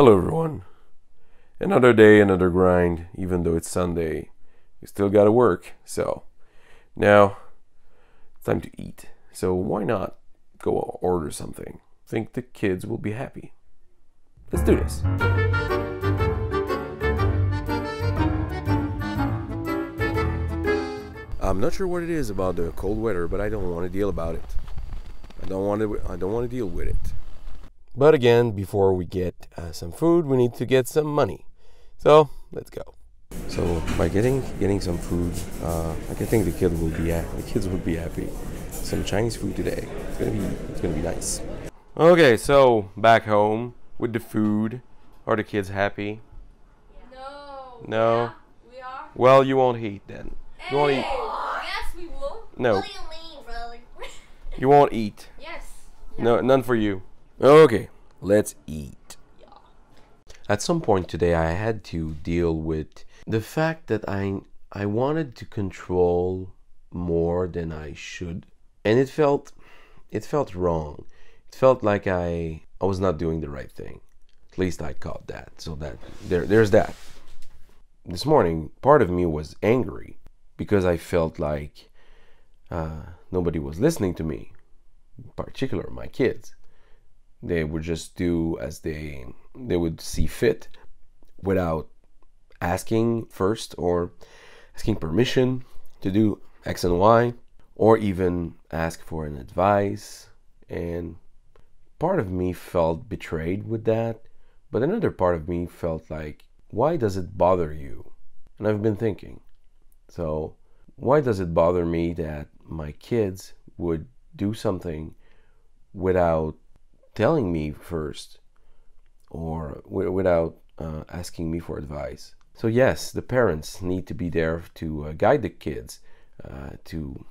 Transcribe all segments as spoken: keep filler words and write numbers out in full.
Hello everyone, another day, another grind. Even though it's Sunday, you still gotta work. So now it's time to eat, so why not go order something? Think the kids will be happy. Let's do this. I'm not sure what it is about the cold weather, but I don't want to deal about it. I don't want to I don't want to deal with it. But again, before we get uh, some food, we need to get some money. So let's go. So by getting getting some food, uh, like I think the kid will be happy. The kids will be happy. Some Chinese food today. It's gonna be it's gonna be nice. Okay, so back home with the food. Are the kids happy? Yeah. No. No. Yeah, we are. Well, you won't eat then. Hey. You won't eat. Yes, we will. No. What do you mean, brother? You won't eat. Yes. Yeah. No, none for you. Okay, let's eat. Yeah. At some point today I had to deal with the fact that I I wanted to control more than I should, and it felt it felt wrong. It felt like I I was not doing the right thing. At least I caught that. So that there there's that. This morning part of me was angry because I felt like uh, nobody was listening to me, in particular my kids. They would just do as they they would see fit without asking first or asking permission to do X and Y, or even ask for an advice. And part of me felt betrayed with that, but another part of me felt like, why does it bother you? And I've been thinking, so why does it bother me that my kids would do something without telling me first, or without uh, asking me for advice? So yes, the parents need to be there to uh, guide the kids, uh, to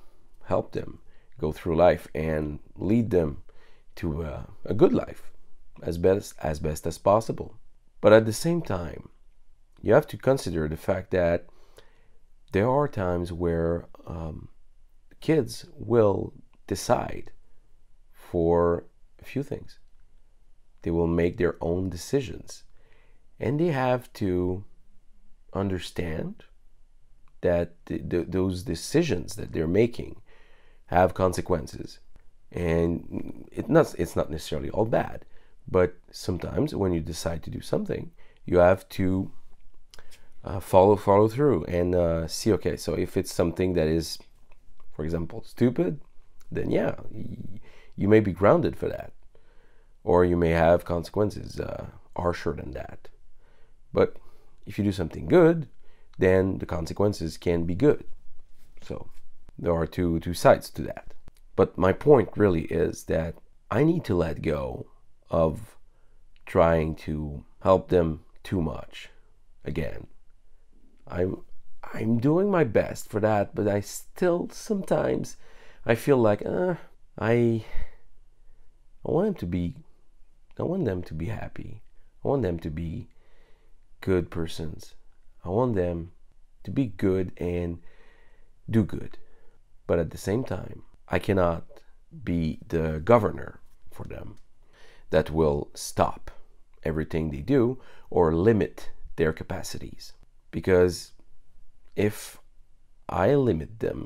help them go through life and lead them to uh, a good life as best as best as possible. But at the same time, you have to consider the fact that there are times where um, kids will decide for a few things. They will make their own decisions, and they have to understand that th th those decisions that they're making have consequences. And it not, it's not necessarily all bad, but sometimes when you decide to do something, you have to uh, follow follow through and uh, see, okay, so if it's something that is, for example, stupid, then yeah, you may be grounded for that, or you may have consequences uh, harsher than that. But if you do something good, then the consequences can be good. So there are two, two sides to that. But my point really is that I need to let go of trying to help them too much. Again, I'm, I'm doing my best for that, but I still sometimes I feel like, uh, I... I want them to be, I want them to be happy. I want them to be good persons. I want them to be good and do good. But at the same time, I cannot be the governor for them that will stop everything they do or limit their capacities. Because if I limit them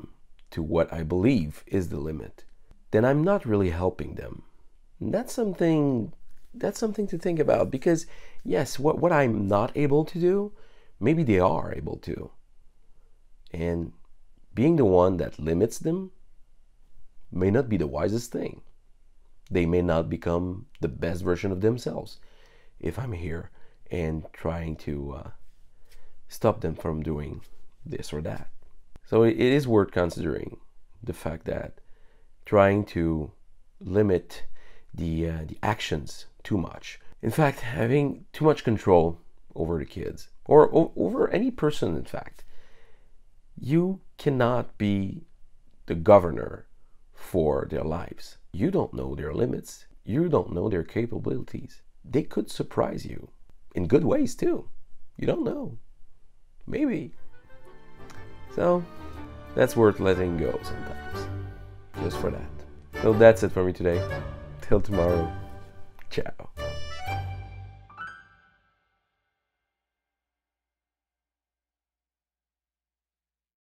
to what I believe is the limit, then I'm not really helping them. That's something that's something to think about, because yes, what, what I'm not able to do, maybe they are able to. And being the one that limits them may not be the wisest thing. They may not become the best version of themselves if I'm here and trying to uh, stop them from doing this or that. So it is worth considering the fact that trying to limit The, uh, the actions too much. In fact, having too much control over the kids, or over any person, in fact, you cannot be the governor for their lives. You don't know their limits. You don't know their capabilities. They could surprise you in good ways too. You don't know. Maybe. So that's worth letting go sometimes, just for that. So that's it for me today. Till tomorrow. Ciao.